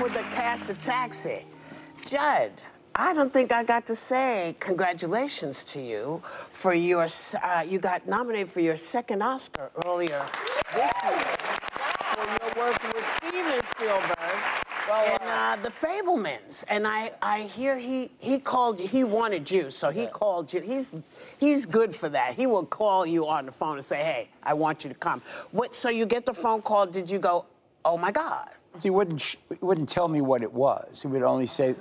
with the cast of Taxi. Judd, I don't think I got to say congratulations to you for your, you got nominated for your second Oscar earlier this year for your work with Steven Spielberg in The Fablemans. And I hear he called you, he wanted you, so he called you. He's good for that. He will call you on the phone and say, hey, I want you to come. What, so you get the phone call, did you go, oh my God? He wouldn't tell me what it was. He would only say,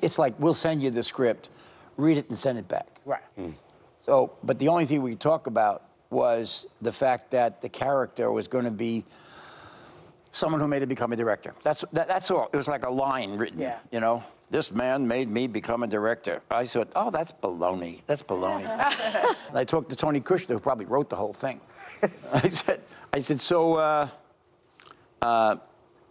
it's like, we'll send you the script, read it and send it back. Right. Mm. So, but the only thing we could talk about was the fact that the character was going to be someone who made it become a director. That's all. It was like a line written, you know? This man made me become a director. I said, oh, that's baloney. That's baloney. And I talked to Tony Kushner, who probably wrote the whole thing. I said, so,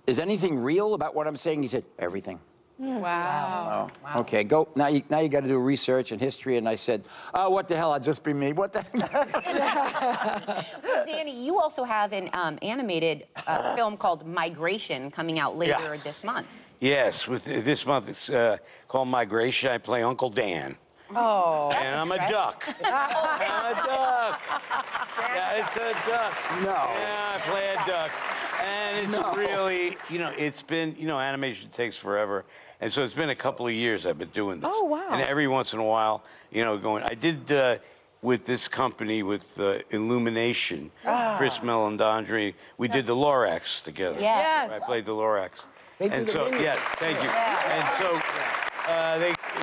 is anything real about what I'm saying? He said, everything. Wow. Oh, wow. Okay, go. Now you got to do research and history. And I said, oh, what the hell? I'll just be me. What the hell? Well, Danny, you also have an animated film called Migration coming out later this month. Yes, this month it's called Migration. I play Uncle Dan. Oh, and I'm a duck. I'm a duck. Yeah, it's a duck. No. Yeah, I play a duck. And it's really, you know, it's been, you know, animation takes forever. And so it's been a couple of years I've been doing this. Oh, wow. And every once in a while, you know, going, I did with this company, with Illumination, Chris Melendondre, we did The Lorax together. Yes. I played The Lorax. They and so, yes, thank you. Yeah. And so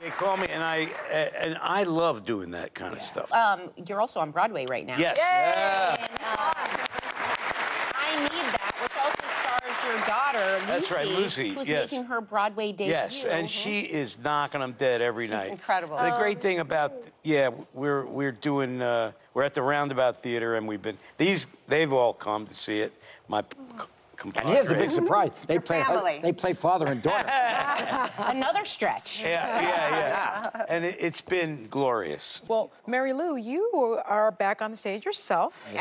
they call me, and I love doing that kind of stuff. You're also on Broadway right now. Yes. Yeah. And, I Need That, which also stars your daughter, Lucy. That's right, Lucy. Who's making her Broadway debut. Yes, and she is knocking them dead every night. She's incredible. The great thing about we're doing we're at the Roundabout Theater, and we've been they've all come to see it. My. And here's the big surprise. They play father and daughter. Another stretch. Yeah. And it's been glorious. Well, Mary Lou, you are back on the stage yourself in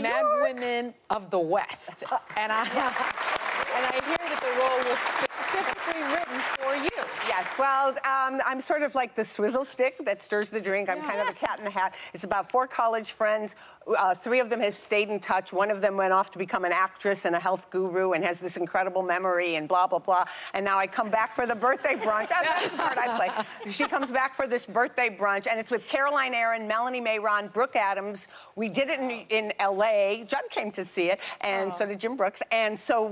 Mad Women of the West. And I hear that the role was specifically written for you. Yes, well, I'm sort of like the swizzle stick that stirs the drink. I'm kind of a cat in the hat. It's about four college friends. Three of them have stayed in touch. One of them went off to become an actress and a health guru and has this incredible memory and blah, blah, blah. And now I come back for the birthday brunch. Oh, that's the part I play. She comes back for this birthday brunch, and it's with Caroline Aaron, Melanie Mayron, Brooke Adams. We did it in L.A. Judd came to see it, and so did Jim Brooks. And so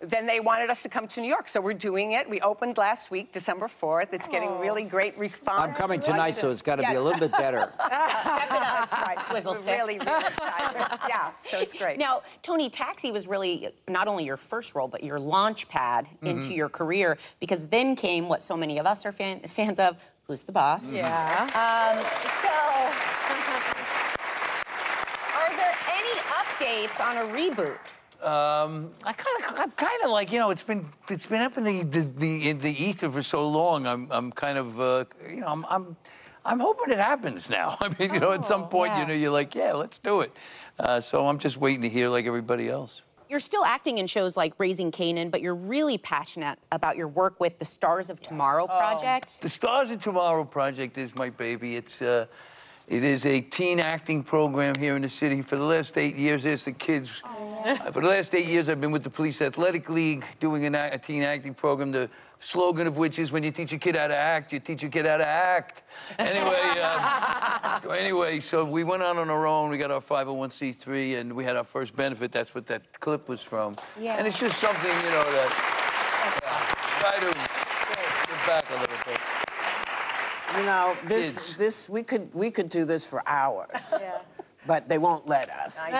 then they wanted us to come to New York, so we're doing it. We opened last week, December 4th. It's getting really great response. I'm coming tonight, so it's got to be a little bit better. Step it up. That's right. Swizzle stick. Really, really yeah, so it's great. Now, Tony, Taxi was really not only your first role, but your launch pad into your career, because then came what so many of us are fans of, Who's the Boss? Yeah. So, are there any updates on a reboot? I'm kind of like, you know, it's been up in the ether for so long. I'm kind of, you know, I'm hoping it happens now. I mean, you know, at some point, you know, you're like, yeah, let's do it. So I'm just waiting to hear like everybody else. You're still acting in shows like Raising Kanan, but you're really passionate about your work with the Stars of Tomorrow Project. The Stars of Tomorrow Project is my baby. It is a teen acting program here in the city. For the last 8 years, there's the kids. For the last 8 years, I've been with the Police Athletic League doing a teen acting program. The slogan of which is, when you teach a kid how to act, you teach a kid how to act. Anyway, so we went out on our own. We got our 501c3, and we had our first benefit. That's what that clip was from. Yeah. And it's just something, you know, that try to give back a little bit. You know, we could do this for hours, but they won't let us.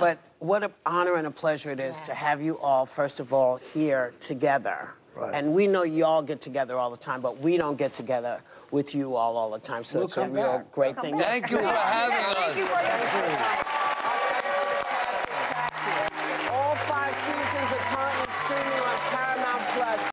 But what an honor and a pleasure it is to have you all, first of all, here together. Right. And we know y'all get together all the time, but we don't get together with you all the time. So it's a real great thing. Thank you for having us. Thank you for having us. All 5 seasons are currently streaming on Paramount Plus.